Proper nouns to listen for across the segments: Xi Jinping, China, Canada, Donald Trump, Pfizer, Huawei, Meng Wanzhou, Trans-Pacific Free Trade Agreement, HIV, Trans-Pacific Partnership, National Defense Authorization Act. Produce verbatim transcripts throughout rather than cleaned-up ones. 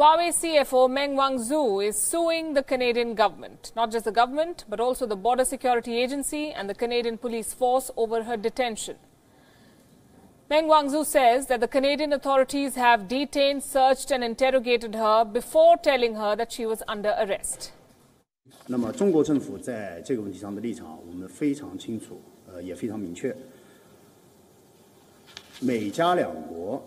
Huawei C F O Meng Wanzhou is suing the Canadian government, not just the government, but also the Border Security Agency and the Canadian police force over her detention. Meng Wanzhou says that the Canadian authorities have detained, searched and interrogated her before telling her that she was under arrest. 那么中国政府在这个问题上的立场，我们非常清楚，呃，也非常明确。美加两国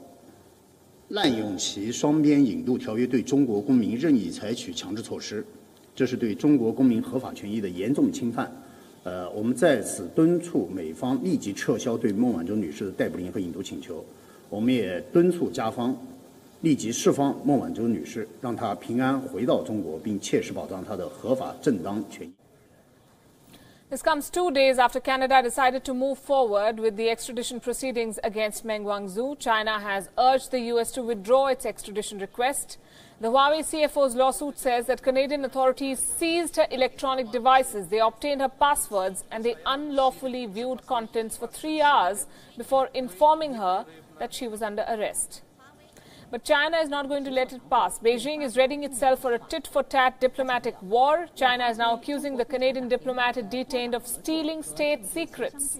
滥用其双边引渡条约对中国公民任意采取强制措施，这是对中国公民合法权益的严重侵犯。呃，我们在此敦促美方立即撤销对孟晚舟女士的逮捕令和引渡请求。我们也敦促加方立即释放孟晚舟女士，让她平安回到中国，并切实保障她的合法正当权益。 This comes two days after Canada decided to move forward with the extradition proceedings against Meng Wanzhou. China has urged the U S to withdraw its extradition request. The Huawei C F O's lawsuit says that Canadian authorities seized her electronic devices, they obtained her passwords, and they unlawfully viewed contents for three hours before informing her that she was under arrest. But China is not going to let it pass. Beijing is readying itself for a tit-for-tat diplomatic war. China is now accusing the Canadian diplomat it detained of stealing state secrets.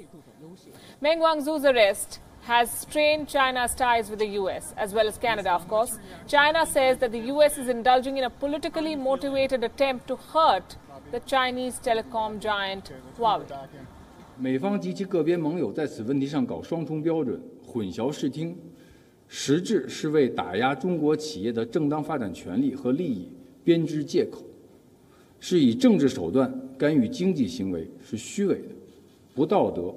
Meng Wanzhou's arrest has strained China's ties with the U S, as well as Canada, of course. China says that the U S is indulging in a politically motivated attempt to hurt the Chinese telecom giant Huawei. 美方及其个别盟友在此问题上搞双重标准，混淆视听。 实质是为打压中国企业的正当发展权利和利益编织借口，是以政治手段干预经济行为，是虚伪的、不道德、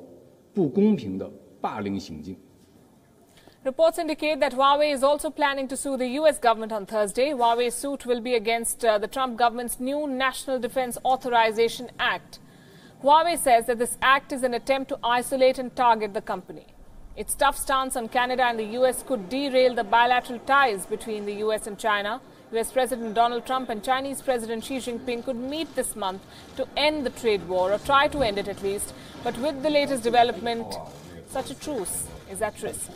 不公平的霸凌行径。 Reports indicate that Huawei is also planning to sue the U S government on Thursday. Huawei's suit will be against uh, the Trump government's new National Defense Authorization Act. Huawei says that this act is an attempt to isolate and target the company. Its tough stance on Canada and the U S could derail the bilateral ties between the U S and China. U S President Donald Trump and Chinese President Xi Jinping could meet this month to end the trade war, or try to end it at least. But with the latest development, such a truce is at risk.